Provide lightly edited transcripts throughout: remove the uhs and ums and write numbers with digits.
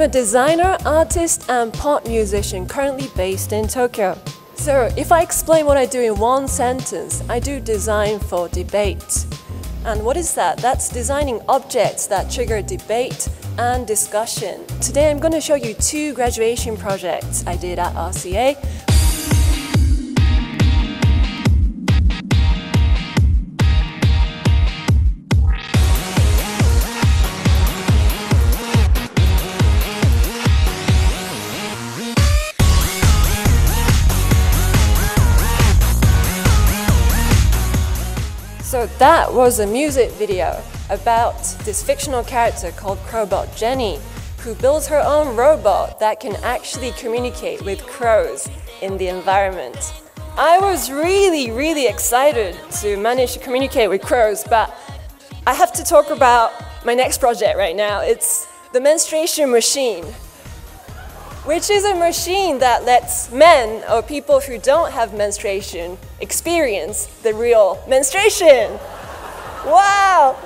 I'm a designer, artist and pop musician currently based in Tokyo. So if I explain what I do in one sentence, I do design for debate. And what is that? That's designing objects that trigger debate and discussion. Today I'm going to show you two graduation projects I did at RCA. So that was a music video about this fictional character called Crowbot Jenny, who builds her own robot that can actually communicate with crows in the environment. I was really excited to manage to communicate with crows, but I have to talk about my next project right now. It's the Menstruation Machine, which is a machine that lets men, or people who don't have menstruation, experience the real menstruation. Wow!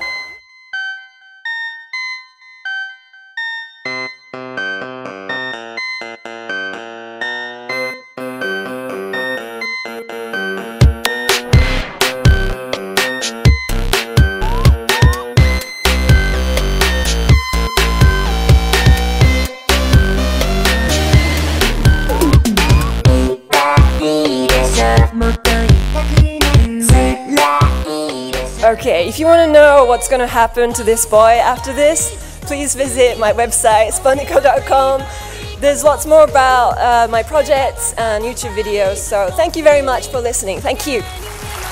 Okay, if you want to know what's going to happen to this boy after this, please visit my website, sputniko.com. There's lots more about my projects and YouTube videos, so thank you very much for listening. Thank you.